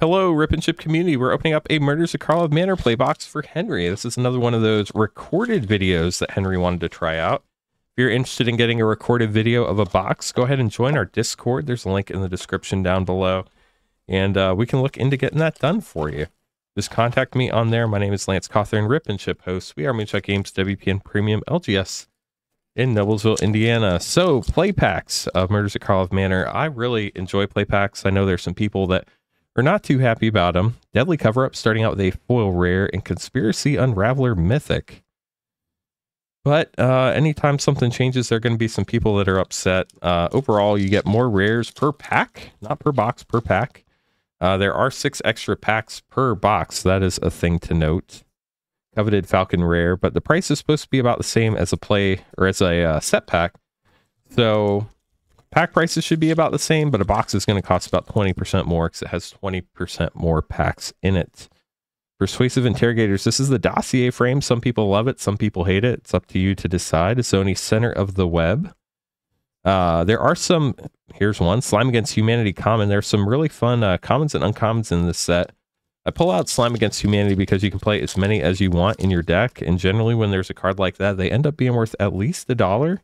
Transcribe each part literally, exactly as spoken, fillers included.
Hello, Rip and Chip community. We're opening up a Murders at Karlov Manor play box for Henry. This is another one of those recorded videos that Henry wanted to try out. If you're interested in getting a recorded video of a box, go ahead and join our Discord. There's a link in the description down below. And uh, we can look into getting that done for you. Just contact me on there. My name is Lance Cawthorne, Rip and Chip host. We are Moonshot Games, W P N Premium, L G S in Noblesville, Indiana. So, play packs of Murders at Karlov Manor. I really enjoy play packs. I know there's some people that are not too happy about them. Deadly Cover-up starting out with a foil rare and Conspiracy Unraveler Mythic. But uh, anytime something changes, there are going to be some people that are upset. Uh, overall, you get more rares per pack, not per box, per pack. Uh, there are six extra packs per box. That is a thing to note. Coveted Falcon rare, but the price is supposed to be about the same as a play or as a uh, set pack. So pack prices should be about the same, but a box is going to cost about twenty percent more because it has twenty percent more packs in it. Persuasive Interrogators. This is the dossier frame. Some people love it. Some people hate it. It's up to you to decide. It's only Center of the Web. Uh, there are some, here's one, Slime Against Humanity common. There's some really fun uh, commons and uncommons in this set. I pull out Slime Against Humanity because you can play as many as you want in your deck, and generally when there's a card like that, they end up being worth at least a dollar.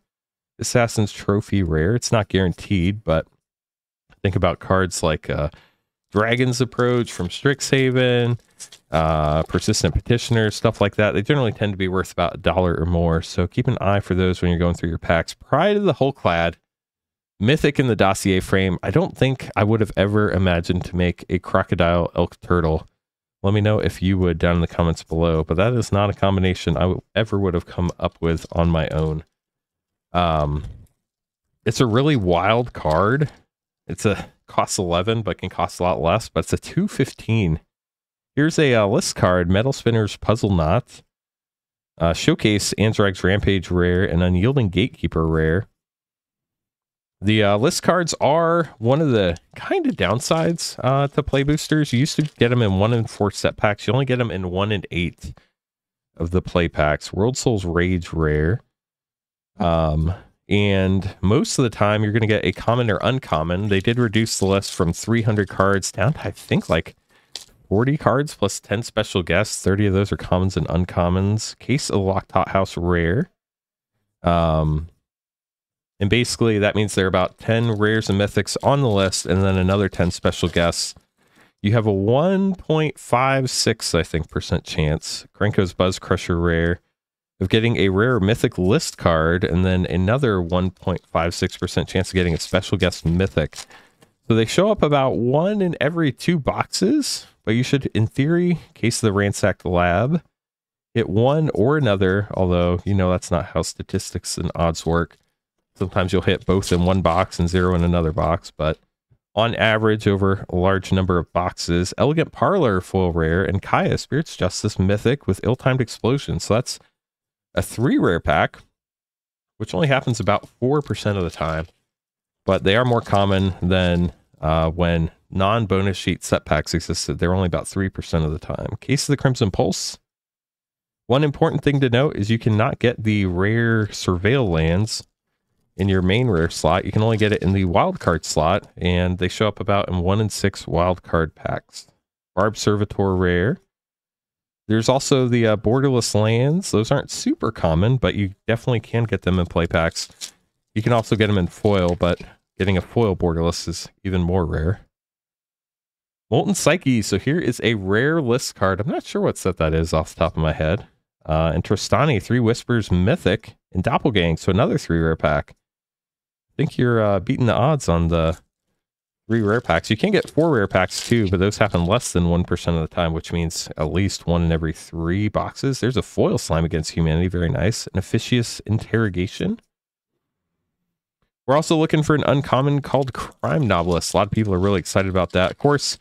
Assassin's Trophy rare. It's not guaranteed, but think about cards like uh, Dragon's Approach from Strixhaven, uh, Persistent Petitioner, stuff like that. They generally tend to be worth about a dollar or more, so keep an eye for those when you're going through your packs. Pride of the Hullclad. Mythic in the dossier frame. I don't think I would have ever imagined to make a crocodile elk turtle. Let me know if you would down in the comments below, but that is not a combination I would, ever would have come up with on my own. Um, it's a really wild card. It's a costs eleven, but can cost a lot less, but it's a two fifteen. Here's a uh, list card, Metal Spinners Puzzle Knot. Uh, showcase Anzrax's Rampage rare and Unyielding Gatekeeper rare. The uh, list cards are one of the kind of downsides uh, to play boosters. You used to get them in one and four set packs. You only get them in one and eight of the play packs. World Souls Rage rare. Um, and most of the time you're going to get a common or uncommon. They did reduce the list from three hundred cards down to, I think, like forty cards plus ten special guests. thirty of those are commons and uncommons. Case of the Locked Hot House rare. Um... And basically, that means there are about ten rares and mythics on the list, and then another ten special guests. You have a one point five six, I think, percent chance, Krenko's Buzzcrusher rare, of getting a rare mythic list card, and then another one point five six percent chance of getting a special guest mythic. So they show up about one in every two boxes, but you should, in theory, Case of the Ransacked Lab, hit one or another, although, you know, that's not how statistics and odds work. Sometimes you'll hit both in one box and zero in another box, but on average, over a large number of boxes, Elegant Parlor foil rare and Kaya Spirits Justice mythic with Ill-timed Explosions. So that's a three rare pack, which only happens about four percent of the time, but they are more common than uh, when non-bonus sheet set packs existed. They're only about three percent of the time. Case of the Crimson Pulse. One important thing to note is you cannot get the rare Surveil lands in your main rare slot. You can only get it in the wildcard slot, and they show up about in one in six wildcard packs. Orb Servitor rare. There's also the uh, borderless lands. Those aren't super common, but you definitely can get them in play packs. You can also get them in foil, but getting a foil borderless is even more rare. Molten Psyche. So here is a rare list card. I'm not sure what set that is off the top of my head. Uh, and Tristani Three Whispers mythic and Doppelgang. So another three rare pack. I think you're uh, beating the odds on the three rare packs. You can get four rare packs too, but those happen less than one percent of the time, which means at least one in every three boxes. There's a foil Slime Against Humanity. Very nice. An Officious Interrogation. We're also looking for an uncommon called Crime Novelist. A lot of people are really excited about that. Of course,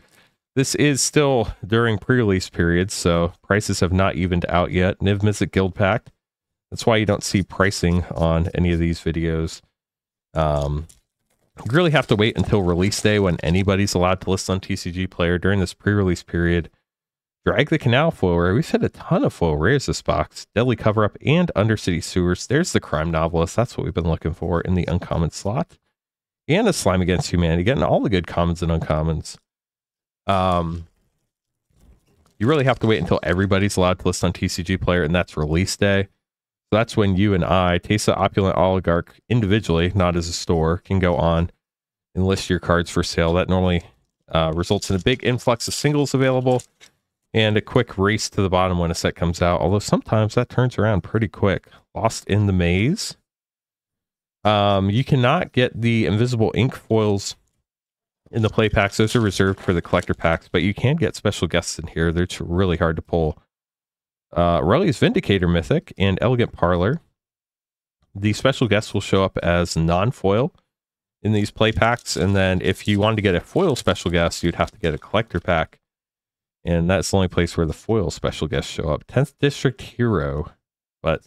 this is still during pre-release periods, so prices have not evened out yet. Niv Mizzet Guild Pact. That's why you don't see pricing on any of these videos. Um, you really have to wait until release day when anybody's allowed to list on T C G Player during this pre-release period. Drag the Canal foil rare. We've had a ton of foil rares this box. Deadly Cover-up and Undercity Sewers. There's the Crime Novelist. That's what we've been looking for in the uncommon slot. And a Slime Against Humanity. Getting all the good commons and uncommons. Um, you really have to wait until everybody's allowed to list on T C G Player, and that's release day. So that's when you and I, Taste the Opulent Oligarch, individually, not as a store, can go on and list your cards for sale. That normally uh, results in a big influx of singles available and a quick race to the bottom when a set comes out, although sometimes that turns around pretty quick. Lost in the Maze. Um, you cannot get the Invisible Ink foils in the play packs. Those are reserved for the collector packs, but you can get special guests in here. They're really hard to pull. Uh, Aurelia's Vindicator Mythic and Elegant Parlor. The special guests will show up as non-foil in these play packs, and then if you wanted to get a foil special guest, you'd have to get a collector pack. And that's the only place where the foil special guests show up. tenth District Hero. But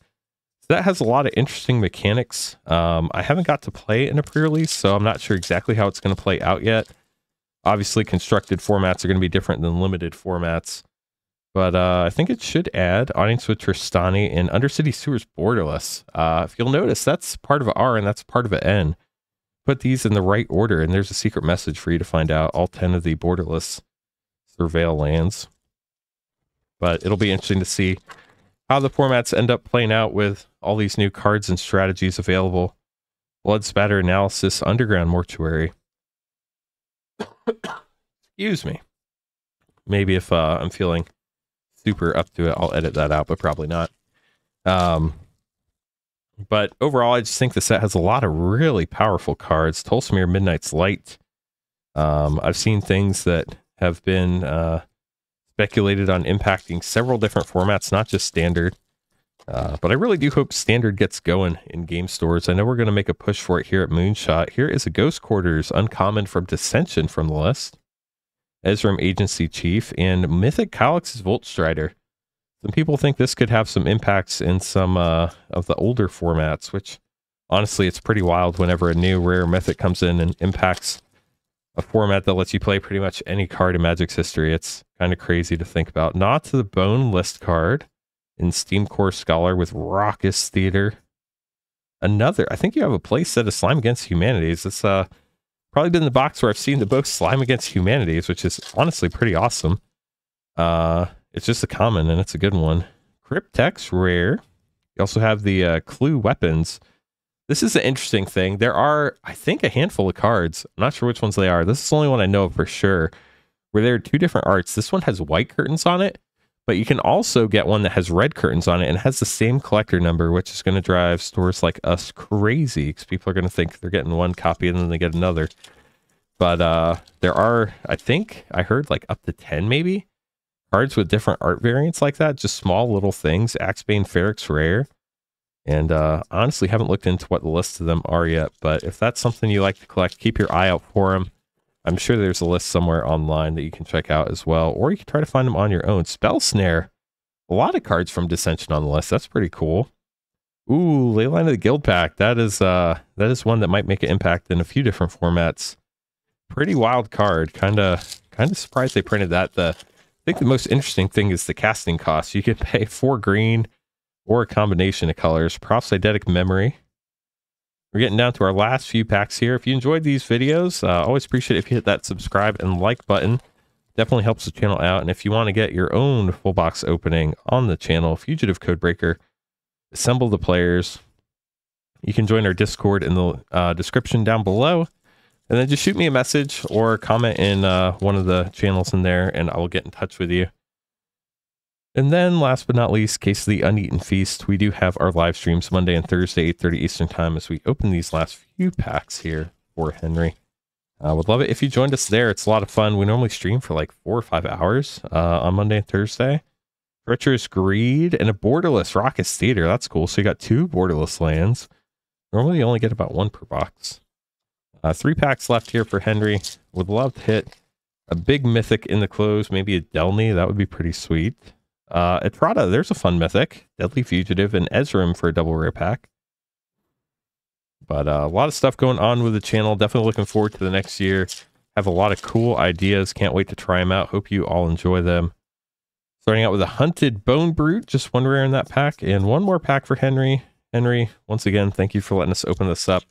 that has a lot of interesting mechanics. Um, I haven't got to play it in a pre-release, so I'm not sure exactly how it's going to play out yet. Obviously, constructed formats are going to be different than limited formats. But uh, I think it should add Audience with Tristani and Undercity Sewers Borderless. Uh, if you'll notice, that's part of an R and that's part of an N. Put these in the right order, and there's a secret message for you to find out. All ten of the Borderless Surveil lands. But it'll be interesting to see how the formats end up playing out with all these new cards and strategies available. Blood Spatter Analysis, Underground Mortuary. Excuse me. Maybe if uh, I'm feeling super up to it, I'll edit that out, but probably not. Um, but overall, I just think the set has a lot of really powerful cards. Tolsimir Midnight's Light. Um, I've seen things that have been uh, speculated on impacting several different formats, not just standard. Uh, but I really do hope standard gets going in game stores. I know we're going to make a push for it here at Moonshot. Here is a Ghost Quarters Uncommon from Dissension from the list. Ezram Agency Chief and Mythic Kalix's Voltstrider. Some people think this could have some impacts in some uh, of the older formats, which honestly, it's pretty wild whenever a new rare mythic comes in and impacts a format that lets you play pretty much any card in Magic's history. It's kind of crazy to think about. Not to the Bone list card in Steamcore Scholar with Raucous Theater. Another, I think you have a play set of Slime Against Humanities. It's uh, probably been the box where I've seen the most Slime Against Humanities, which is honestly pretty awesome. Uh, it's just a common, and it's a good one. Cryptex Rare. You also have the uh, Clue Weapons. This is an interesting thing. There are, I think, a handful of cards. I'm not sure which ones they are. This is the only one I know of for sure, where there are two different arts. This one has white curtains on it, but you can also get one that has red curtains on it and has the same collector number, which is going to drive stores like us crazy because people are going to think they're getting one copy and then they get another. But uh, there are, I think, I heard like up to ten maybe, cards with different art variants like that. Just small little things. Axebane Feryx Rare. And uh, honestly, haven't looked into what the list of them are yet, but if that's something you like to collect, keep your eye out for them. I'm sure there's a list somewhere online that you can check out as well, or you can try to find them on your own. Spell Snare, a lot of cards from Dissension on the list. That's pretty cool. Ooh, Leyline of the Guild Pack. That is uh, that is one that might make an impact in a few different formats. Pretty wild card. Kind of, kind of surprised they printed that. The I think the most interesting thing is the casting cost. You can pay four green or a combination of colors. Proph's Eidetic Memory. We're getting down to our last few packs here. If you enjoyed these videos, uh, always appreciate it if you hit that subscribe and like button. Definitely helps the channel out. And if you want to get your own full box opening on the channel, Fugitive Codebreaker, assemble the players. You can join our Discord in the uh, description down below. And then just shoot me a message or comment in uh, one of the channels in there, and I will get in touch with you. And then, last but not least, Case of the Uneaten Feast. We do have our live streams Monday and Thursday, eight thirty Eastern Time, as we open these last few packs here for Henry. I uh, would love it if you joined us there. It's a lot of fun. We normally stream for like four or five hours uh, on Monday and Thursday. Treacherous Greed and a Borderless Raucous Theater. That's cool. So you got two Borderless lands. Normally you only get about one per box. Uh, three packs left here for Henry. Would love to hit a big mythic in the close. Maybe a Delny. That would be pretty sweet. Uh, Etrada, there's a fun mythic. Deadly Fugitive and Ezram for a double rare pack. But uh, a lot of stuff going on with the channel. Definitely looking forward to the next year. Have a lot of cool ideas. Can't wait to try them out. Hope you all enjoy them. Starting out with a Hunted Bone Brute. Just one rare in that pack. And one more pack for Henry. Henry, once again, thank you for letting us open this up.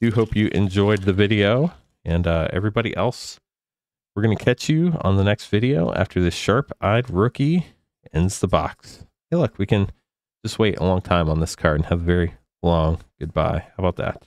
Do hope you enjoyed the video. And uh, everybody else, We're going to catch you on the next video after this sharp-eyed rookie ends the box. Hey, look, we can just wait a long time on this card and have a very long goodbye. How about that?